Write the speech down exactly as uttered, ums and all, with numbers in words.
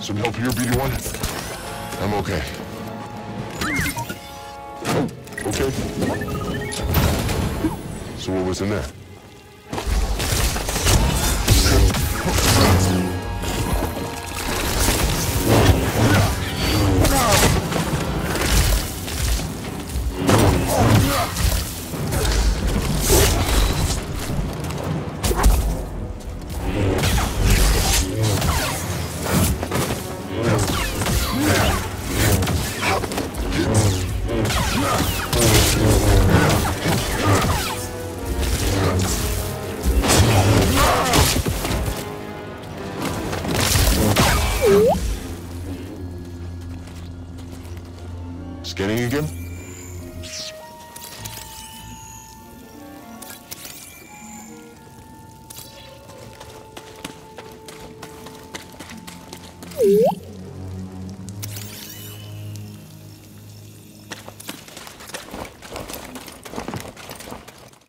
Some help here, B D one? I'm okay. Oh, okay. So what was in there? Scanning again?